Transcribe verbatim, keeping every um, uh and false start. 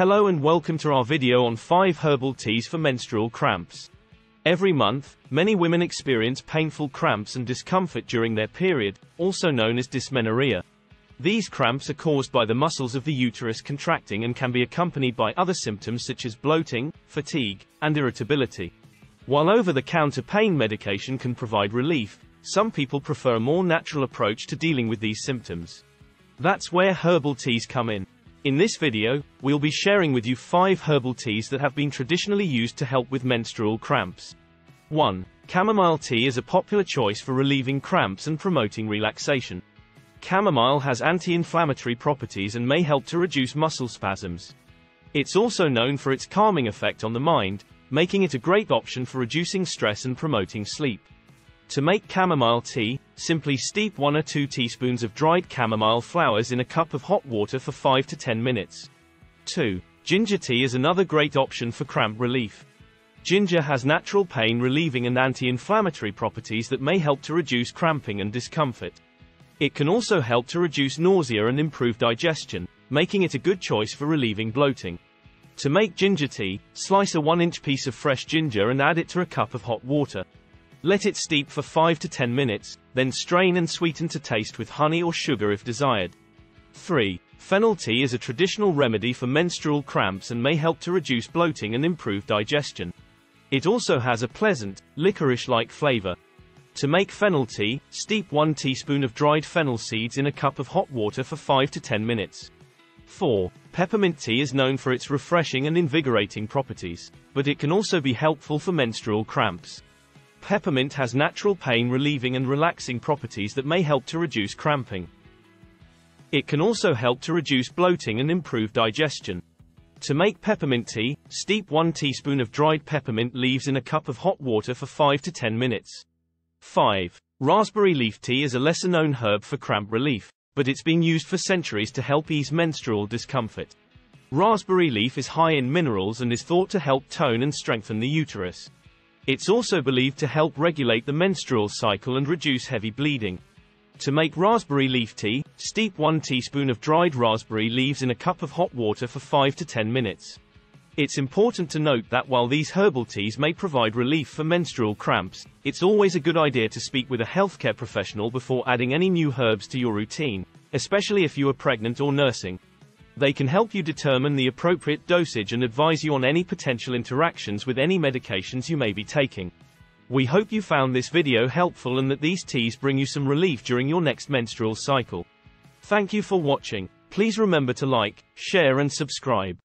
Hello and welcome to our video on five herbal teas for menstrual cramps. Every month, many women experience painful cramps and discomfort during their period, also known as dysmenorrhea. These cramps are caused by the muscles of the uterus contracting and can be accompanied by other symptoms such as bloating, fatigue, and irritability. While over-the-counter pain medication can provide relief, some people prefer a more natural approach to dealing with these symptoms. That's where herbal teas come in. In this video, we'll be sharing with you five herbal teas that have been traditionally used to help with menstrual cramps. one. Chamomile tea is a popular choice for relieving cramps and promoting relaxation. Chamomile has anti-inflammatory properties and may help to reduce muscle spasms. It's also known for its calming effect on the mind, making it a great option for reducing stress and promoting sleep. To make chamomile tea, simply steep one or two teaspoons of dried chamomile flowers in a cup of hot water for five to ten minutes. two. Ginger tea is another great option for cramp relief. Ginger has natural pain relieving and anti-inflammatory properties that may help to reduce cramping and discomfort. It can also help to reduce nausea and improve digestion, making it a good choice for relieving bloating. To make ginger tea, slice a one inch piece of fresh ginger and add it to a cup of hot water. Let it steep for five to ten minutes, then strain and sweeten to taste with honey or sugar if desired. three. Fennel tea is a traditional remedy for menstrual cramps and may help to reduce bloating and improve digestion. It also has a pleasant, licorice-like flavor. To make fennel tea, steep one teaspoon of dried fennel seeds in a cup of hot water for five to ten minutes. four. Peppermint tea is known for its refreshing and invigorating properties, but it can also be helpful for menstrual cramps. Peppermint has natural pain-relieving and relaxing properties that may help to reduce cramping. It can also help to reduce bloating and improve digestion. To make peppermint tea, steep one teaspoon of dried peppermint leaves in a cup of hot water for five to ten minutes. five. Raspberry leaf tea is a lesser-known herb for cramp relief, but it's been used for centuries to help ease menstrual discomfort. Raspberry leaf is high in minerals and is thought to help tone and strengthen the uterus. It's also believed to help regulate the menstrual cycle and reduce heavy bleeding. To make raspberry leaf tea, steep one teaspoon of dried raspberry leaves in a cup of hot water for five to ten minutes. It's important to note that while these herbal teas may provide relief for menstrual cramps, it's always a good idea to speak with a healthcare professional before adding any new herbs to your routine, especially if you are pregnant or nursing. They can help you determine the appropriate dosage and advise you on any potential interactions with any medications you may be taking. We hope you found this video helpful and that these teas bring you some relief during your next menstrual cycle. Thank you for watching. Please remember to like, share and subscribe.